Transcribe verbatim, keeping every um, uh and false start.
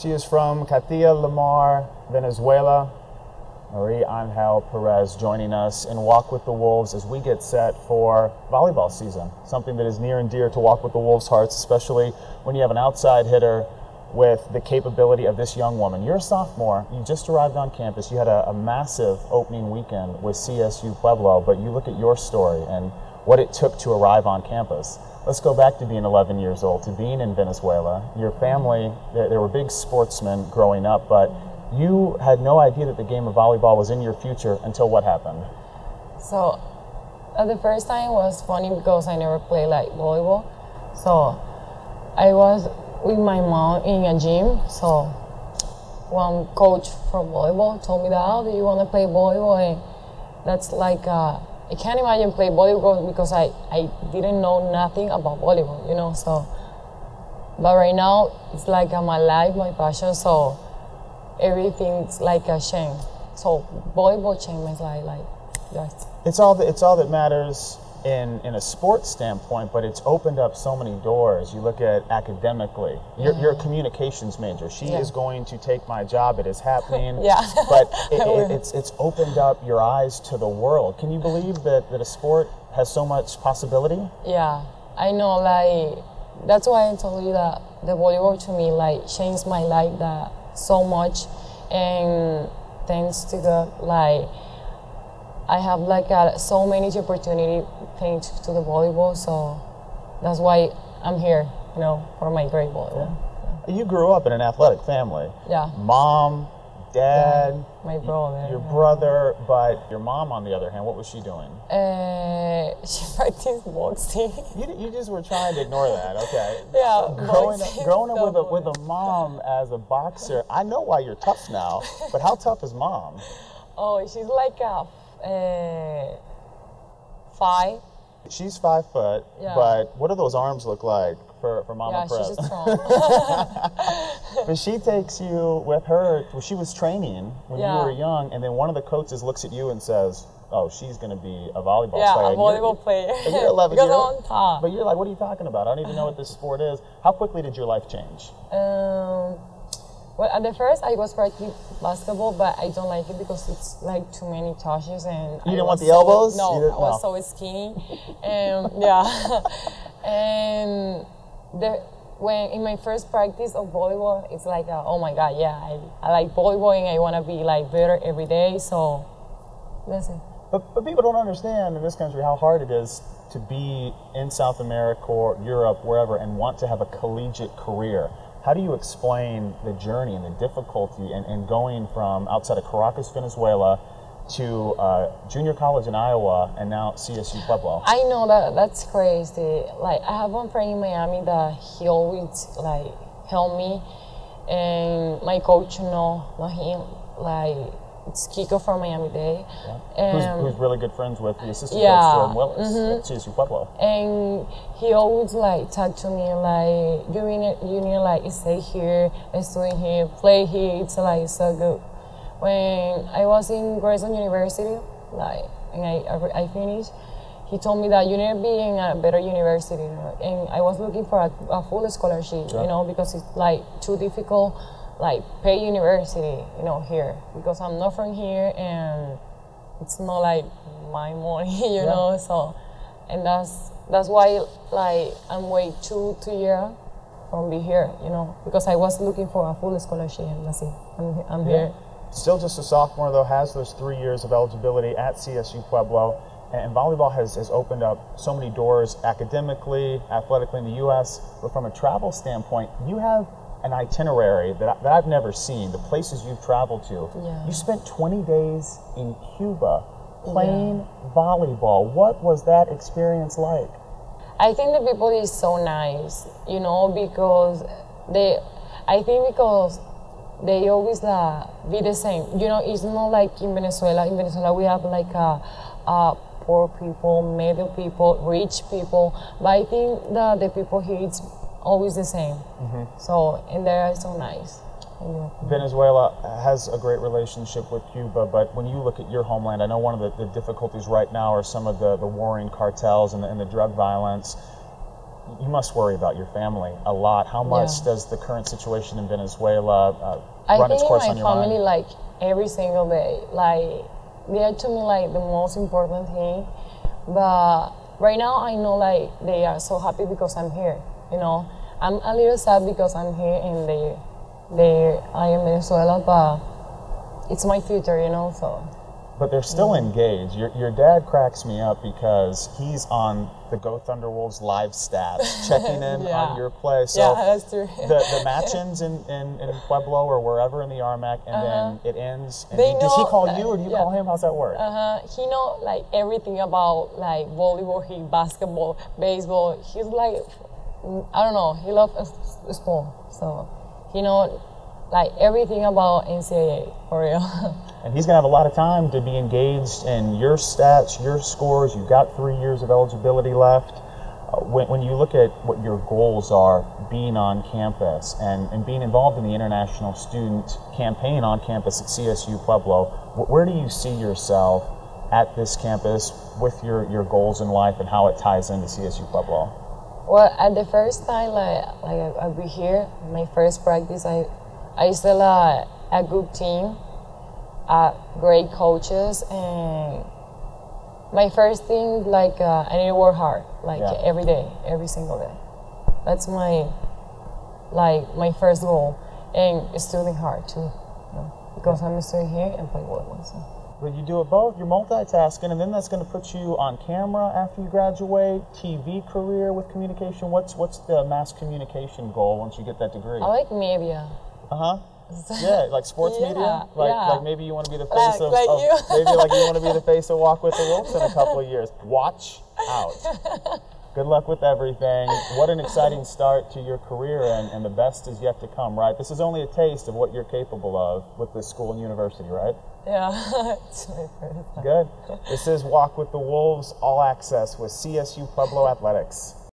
She is from Catia La Mar, Venezuela. Mariangel Perez joining us in Walk With The Wolves as we get set for volleyball season, something that is near and dear to Walk With The Wolves' hearts, especially when you have an outside hitter with the capability of this young woman. You're a sophomore. You just arrived on campus. You had a, a massive opening weekend with C S U Pueblo, but you look at your story and what it took to arrive on campus. Let's go back to being eleven years old, to being in Venezuela. Your family, they, they were big sportsmen growing up, but you had no idea that the game of volleyball was in your future until what happened? So, uh, the first time was funny because I never played like volleyball. So, I was with my mom in a gym. So, one coach from volleyball told me that, oh, do you want to play volleyball? And that's like, uh, I can't imagine playing volleyball because I, I didn't know nothing about volleyball, you know, so. But right now, it's like uh, my life, my passion, so. Everything's like a shame. So volleyball shame is like, like yes. It's all that, it's all that matters in, in a sports standpoint, but it's opened up so many doors. You look at academically, you're, mm-hmm. you're a communications major. She yeah. is going to take my job, it is happening. yeah. But it, it, it's, it's opened up your eyes to the world. Can you believe that, that a sport has so much possibility? Yeah, I know, like, that's why I told you that the volleyball to me, like, changed my life that so much, and thanks to God, like, I have like a, so many opportunities thanks to the volleyball, so that's why I'm here, you know, for my great volleyball. Yeah. You grew up in an athletic family. Yeah. Mom, dad, yeah, my brother. Your yeah. brother, but your mom, on the other hand, what was she doing? Uh, she practiced boxing. You, you just were trying to ignore that, okay? Yeah, growing up, growing up with a with a mom as a boxer, I know why you're tough now. But how tough is mom? Oh, she's like a uh, five. She's five foot, yeah. but what do those arms look like for, for Mama Perez? Yeah, she's strong. But she takes you with her, well, she was training when yeah. you were young, and then one of the coaches looks at you and says, oh, she's going to be a volleyball yeah, player. Yeah, a volleyball you're, player. And you're eleven years old. But you're like, what are you talking about? I don't even know what this sport is. How quickly did your life change? Um, well, at the first, I was practicing basketball, but I don't like it because it's like too many touches. And you I didn't want the elbows? So, no, I was no. so skinny. Um, yeah. And the, when in my first practice of volleyball, it's like, a, oh my God, yeah, I, I like volleyball and I want to be like better every day. So that's it. But, but people don't understand in this country how hard it is to be in South America or Europe, wherever, and want to have a collegiate career. How do you explain the journey and the difficulty and, and going from outside of Caracas, Venezuela, to uh, junior college in Iowa and now C S U Pueblo? I know that that's crazy. Like, I have one friend in Miami that he always like helped me, and my coach, you know, not him, like. It's Kiko from Miami Dade. Yeah. Who's, who's really good friends with the assistant yeah. coach, Jordan Willis, mm-hmm. at C S U Pueblo. And he always like talked to me like, you need, you need like stay here, stay here, play here, it's like so good. When I was in Grayson University, like, and I, I finished, he told me that you need to be in a better university. And I was looking for a, a full scholarship, yeah. you know, because it's like too difficult. Like pay university, you know, here, because I'm not from here and it's not like my money, you yeah. know, so, and that's that's why like I'm way too two year from be here, you know, because I was looking for a full scholarship and that's it, I'm, I'm yeah. here. Still just a sophomore though, has those three years of eligibility at C S U Pueblo, and volleyball has, has opened up so many doors academically, athletically in the U S, but from a travel standpoint, you have an itinerary that, I, that I've never seen, the places you've traveled to. Yeah. You spent twenty days in Cuba playing yeah. volleyball. What was that experience like? I think the people is so nice, you know, because they, I think because they always uh, be the same. You know, it's not like in Venezuela. In Venezuela, we have like a, a poor people, middle people, rich people, but I think that the people here, it's always the same. Mm-hmm. So, and they are so nice. Yeah. Venezuela has a great relationship with Cuba, but when you look at your homeland, I know one of the, the difficulties right now are some of the, the warring cartels and the, and the drug violence. you must worry about your family a lot. How much yeah. does the current situation in Venezuela uh, run its course on your mind? I think my family, like, every single day. Like, they are to me, like, the most important thing. But right now, I know, like, they are so happy because I'm here, you know. I'm a little sad because I'm here and they, they, I am Venezuela, but it's my future, you know, so. But they're still yeah. engaged. Your, your dad cracks me up because he's on the Go Thunderwolves live staff, checking in yeah. on your play. So yeah, that's true. the, the match ends in, in, in Pueblo or wherever in the R M A C, and uh -huh. then it ends. And he, does he call that, you or do you yeah. call him? How's that work? Uh huh. He knows like everything about like volleyball, he basketball, baseball. He's like, I don't know. He loves sport, so he knows like everything about N C A A for real. And he's going to have a lot of time to be engaged in your stats, your scores. You've got three years of eligibility left. Uh, when, when you look at what your goals are being on campus and, and being involved in the international student campaign on campus at C S U Pueblo, where do you see yourself at this campus with your, your goals in life and how it ties into C S U Pueblo? Well, at the first time like, like I'll be here, my first practice, I, I still uh, a good team. Uh, great coaches, and my first thing, like uh, I need to work hard, like yeah. every day, every single day. That's my, like my first goal, and it's studying hard too, you know, because I'm studying here and playing volleyball. So. But you do it both. You're multitasking, and then that's going to put you on camera after you graduate. T V career with communication. What's what's the mass communication goal once you get that degree? I like media. Uh huh. Yeah, like sports yeah, media. Like, yeah. like maybe you want to be the face like, of, like of you. Maybe like you want to be the face of Walk With The Wolves in a couple of years. Watch out. Good luck with everything. What an exciting start to your career, and, and the best is yet to come, right? This is only a taste of what you're capable of with this school and university, right? Yeah. Good. This is Walk With The Wolves All Access with C S U Pueblo Athletics.